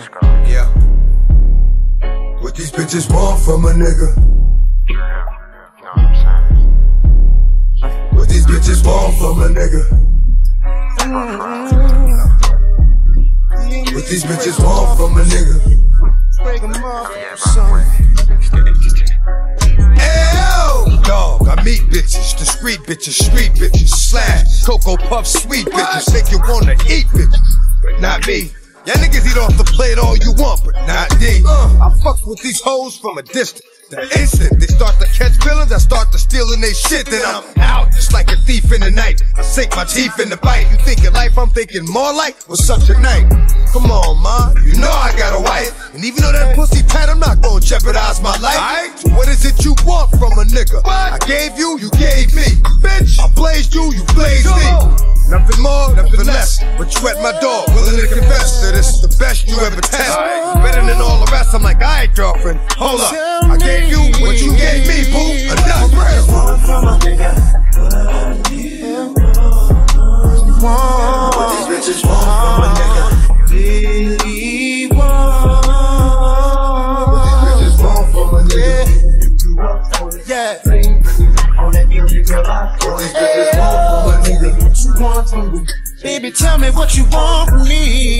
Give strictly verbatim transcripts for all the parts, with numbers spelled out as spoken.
Yeah. What these bitches want from a nigga? What these bitches want from a nigga? What these bitches want from a nigga? Break them off, son. Ew, dog, I meet bitches, discreet bitches, street bitches, slab, cocoa puff, sweet bitches, make you wanna eat bitches, but not me. Y'all niggas eat off the plate all you want, but not D. Uh, I fuck with these hoes from a distance. The instant they start to catch feelings, I start to stealing they shit. Then I'm out, just like a thief in the night. I sink my teeth in the bite. You thinking life, I'm thinking more like, what's such a night? Come on, ma, you know I got a wife. And even though that pussy tight, I'm not gonna jeopardize my life. Right? So what is it you want from a nigga? What? I gave you, you gave me. Bitch, I blazed you, you blazed me. Nothing more, nothing less, but you at my door, willing to confess that it's the best you ever test. Better than all the rest, I'm like, alright, girlfriend, hold up. I gave you what you gave me, boo, enough. What these bitches want from a nigga? Really want. What these bitches want from a nigga? Yeah. What these bitches want from a nigga? Baby, tell me what you want from me.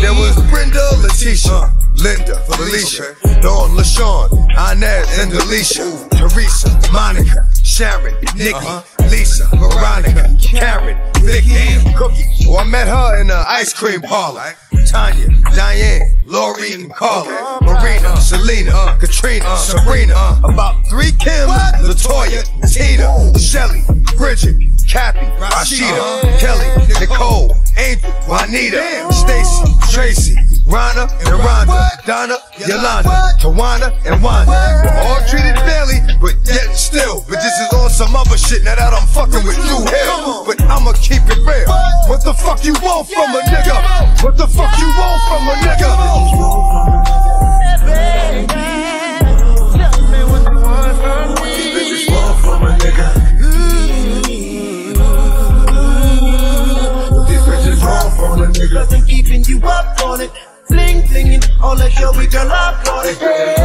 There was Brenda, Leticia, Linda, Felicia, Dawn, LaShawn, Inez, and Alicia, Teresa, Monica, Sharon, Nikki, Lisa, Veronica, Karen, Vicky, Cookie. Oh, I met her in an ice cream parlor. Tanya, Diane, Lori, and Carla, Marina, Selena, Katrina, Serena, about three Kim, Latoya, Tina, Shelly, Bridget, Kathy, Rashida, uh, Kelly, Nicole, Angel, Juanita, Stacy, Tracy, Rhonda, and Rhonda, Donna, Yolanda, Tawana, and Wanda. We're all treated fairly, but yet still. But this is on some other shit now that I'm fucking with you here. But I'ma keep it real. What the fuck you want from a nigga? What the fuck you want from a nigga? Tell me what you want from me. What these bitches want from a nigga? I've been keeping you up on it, fling flinging all that shit we got up on it. Hey,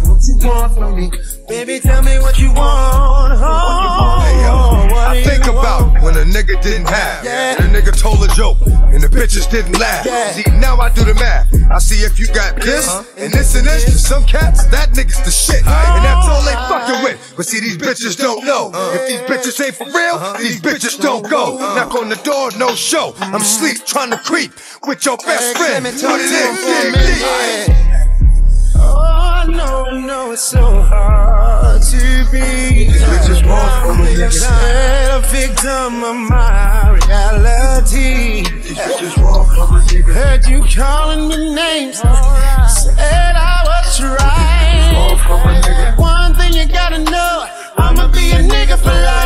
what you want from me? Baby, tell me what you want. Oh, hey, yo, what I think about want? When a nigga didn't have, yeah. And a nigga told a joke, and the bitches didn't laugh. Yeah. See, now I do the math. I see if you got this uh -huh. and this and this. Yeah. Some cats, that nigga's the shit, right. And that's all they fucking with. But see, these bitches don't know. Uh, if these bitches ain't for real, uh -huh. these bitches don't go. Uh -huh. Knock on the door, no show. Mm -hmm. I'm sleep trying to creep with your best hey, friend. What it is, oh no, no, it's so hard to be. These bitches want from a nigga. I'm a victim of my reality. These bitches want from a nigga. Heard you calling me names, right. Said I was right. One thing you gotta know, I'ma be a nigga for life.